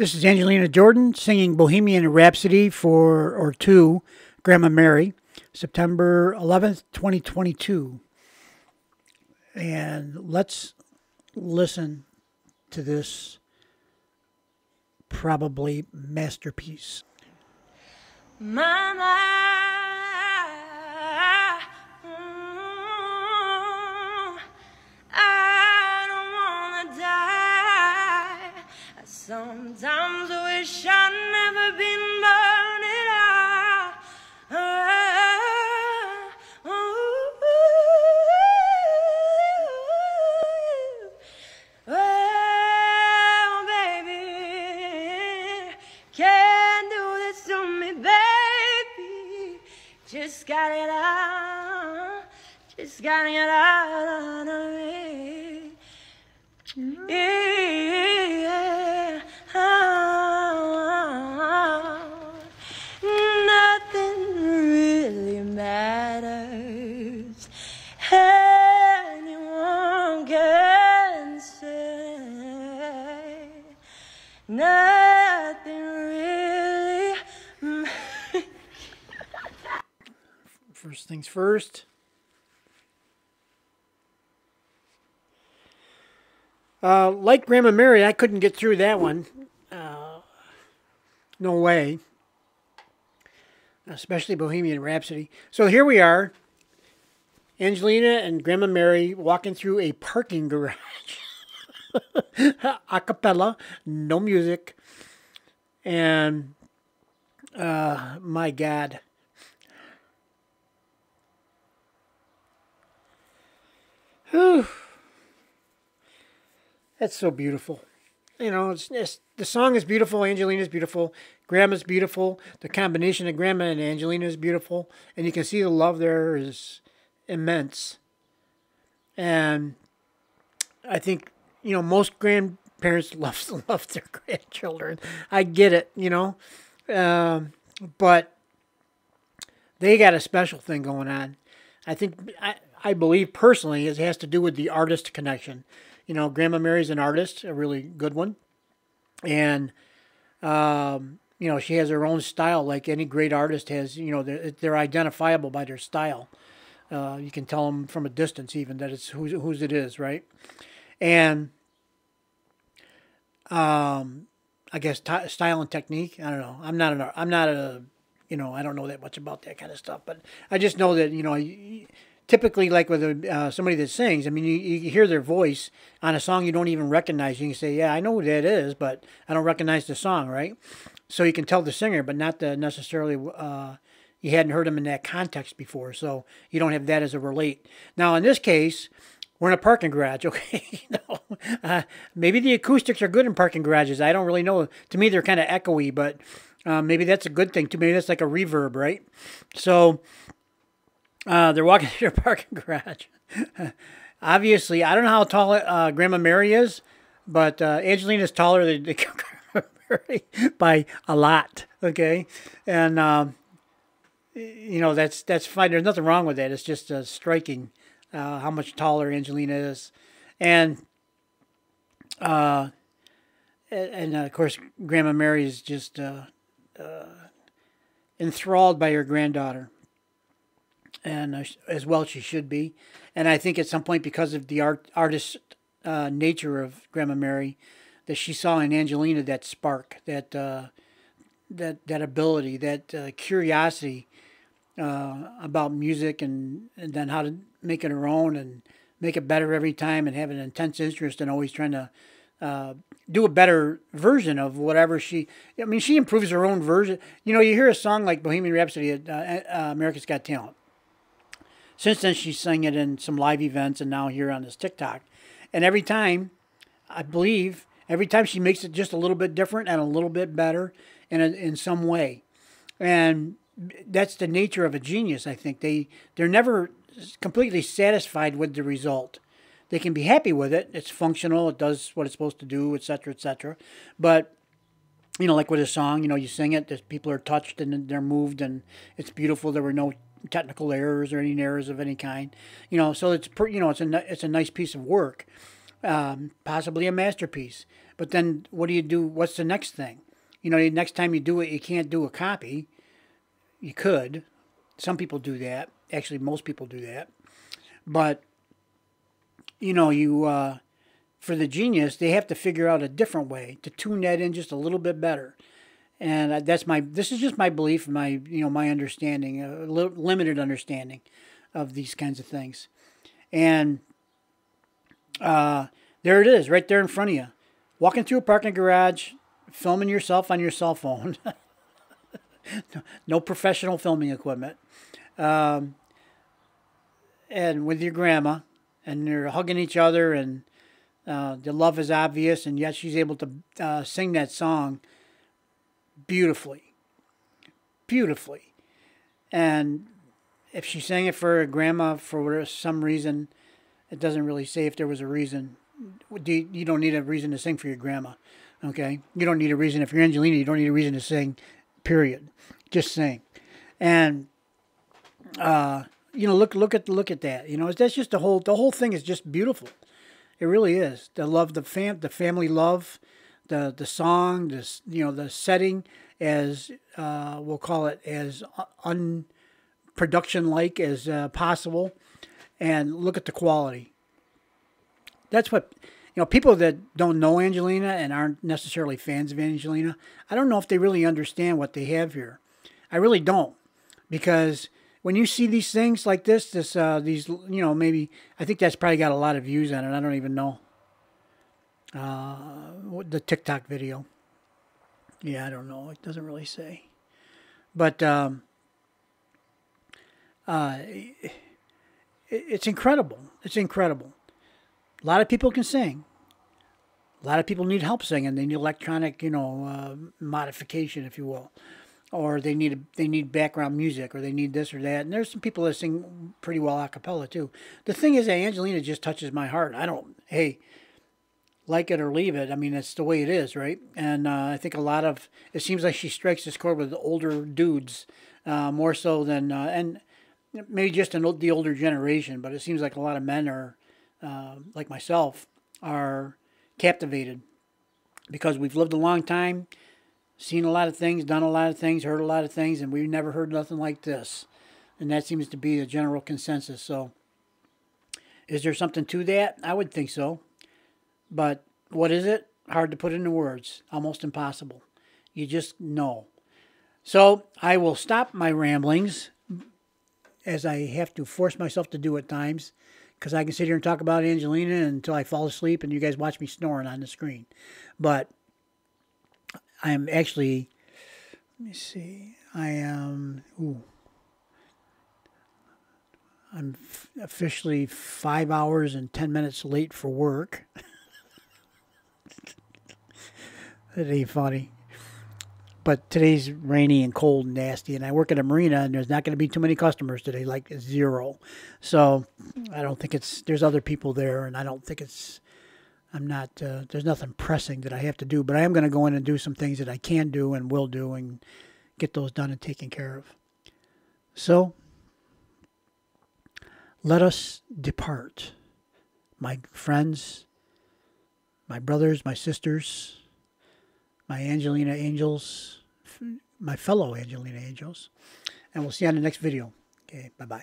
This is Angelina Jordan singing Bohemian Rhapsody to Grandma Mery, September 11th, 2022. And let's listen to this probably masterpiece. Mama, I don't wanna die. I sometimes wish I'd never been born at all. Oh, baby, can't do this to me, baby. Just got it out of me. Yeah. Nothing really matters. Anyone can say nothing really matters. First things first. Like Grandma Mery, I couldn't get through that one. No way. Especially Bohemian Rhapsody. So here we are. Angelina and Grandma Mery walking through a parking garage. A cappella. No music. And, my God. Whew. That's so beautiful. You know, it's, the song is beautiful. Angelina's beautiful. Grandma's beautiful. The combination of Grandma and Angelina is beautiful. And you can see the love there is immense. And I think, you know, most grandparents love their grandchildren. I get it, you know. But they got a special thing going on. I think, I believe personally, it has to do with the artist connection. You know, Grandma Mery's an artist, a really good one. And, you know, she has her own style like any great artist has. You know, they're identifiable by their style. You can tell them from a distance even that it's whose it is, right? And I guess style and technique, I don't know. I'm not a, you know, I don't know that much about that kind of stuff. But I just know that, you know, typically, like with somebody that sings, I mean, you hear their voice on a song you don't even recognize. You can say, yeah, I know who that is, but I don't recognize the song, right? So you can tell the singer, but not necessarily you hadn't heard them in that context before. So you don't have that as a relate. Now, in this case, we're in a parking garage, okay? Maybe the acoustics are good in parking garages. I don't really know. To me, they're kind of echoey, but maybe that's a good thing too. Maybe that's like a reverb, right? So they're walking through their parking garage. Obviously, I don't know how tall Grandma Mery is, but Angelina's taller than Grandma Mery by a lot, okay? And, you know, that's fine. There's nothing wrong with that. It's just striking how much taller Angelina is. And of course, Grandma Mery is just enthralled by her granddaughter. And as well she should be. And I think at some point, because of the artist nature of Grandma Mery, that she saw in Angelina that spark, that ability, that curiosity about music and then how to make it her own and make it better every time and have an intense interest and always trying to do a better version of whatever she improves her own version. You know, you hear a song like Bohemian Rhapsody at America's Got Talent. Since then, she's sang it in some live events and now here on this TikTok. And every time, I believe, every time she makes it just a little bit different and a little bit better in some way. And that's the nature of a genius, I think. They're never completely satisfied with the result. They can be happy with it. It's functional. It does what it's supposed to do, et cetera, et cetera. But, you know, like with a song, you know, you sing it, people are touched and they're moved and it's beautiful. There were no technical errors or any errors of any kind, you know, so it's a nice piece of work. possibly a masterpiece. But then what do you do? What's the next thing? You know, the next time you do it, you can't do a copy. You could. Some people do that. Actually, most people do that. But, you know, you for the genius, they have to figure out a different way to tune that in just a little bit better. And that's my, this is just my belief, my, you know, my understanding, limited understanding of these kinds of things. And there it is, right there in front of you. Walking through a parking garage, filming yourself on your cell phone. No professional filming equipment. And with your grandma, and they're hugging each other, and the love is obvious, and yet she's able to sing that song beautifully, beautifully. And if she sang it for grandma for some reason, it doesn't really say if there was a reason. You don't need a reason to sing for your grandma, okay? You don't need a reason. If you're Angelina, you don't need a reason to sing, period. Just sing. And, you know, look at that. You know, that's just the whole thing is just beautiful. It really is. The love, the family love, the song, this, you know, the setting, as we'll call it, as unproduction-like as possible, and look at the quality. That's what, you know, people that don't know Angelina and aren't necessarily fans of Angelina, I don't know if they really understand what they have here. I really don't, because when you see these things like this, these, you know, maybe, I think that's probably got a lot of views on it. I don't even know. The TikTok video. Yeah, I don't know. It doesn't really say. But it's incredible. It's incredible. A lot of people can sing. A lot of people need help singing. They need electronic, you know, modification, if you will. Or they need background music, or they need this or that. And there's some people that sing pretty well a cappella, too. The thing is that Angelina just touches my heart. I don't, hey, like it or leave it. I mean, that's the way it is, right? And I think a lot of, it seems like she strikes this chord with older dudes more so than, and maybe just the older generation, but it seems like a lot of men are, like myself, are captivated because we've lived a long time, seen a lot of things, done a lot of things, heard a lot of things, and we've never heard nothing like this. And that seems to be the general consensus. So is there something to that? I would think so. But what is it? Hard to put into words. Almost impossible. You just know. So I will stop my ramblings, as I have to force myself to do at times, because I can sit here and talk about Angelina until I fall asleep and you guys watch me snoring on the screen. But I am actually, let me see, I am, I'm officially 5 hours and 10 minutes late for work. That ain't funny. But today's rainy and cold and nasty, and I work at a marina, and there's not going to be too many customers today, like zero. So I don't think it's, there's other people there, and I don't think it's, I'm not, there's nothing pressing that I have to do, but I am going to go in and do some things that I can do and will do and get those done and taken care of. So let us depart, my friends, my brothers, my sisters, my Angelina angels, my fellow Angelina angels, and we'll see you on the next video. Okay, bye-bye.